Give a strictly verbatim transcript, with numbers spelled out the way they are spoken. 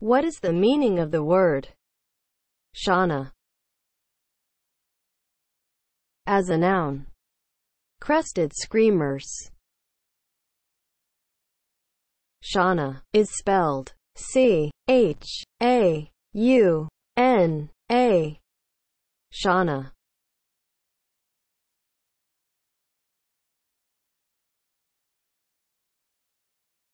What is the meaning of the word CHAUNA as a noun? Crested screamers. CHAUNA is spelled C H A U N A. CHAUNA.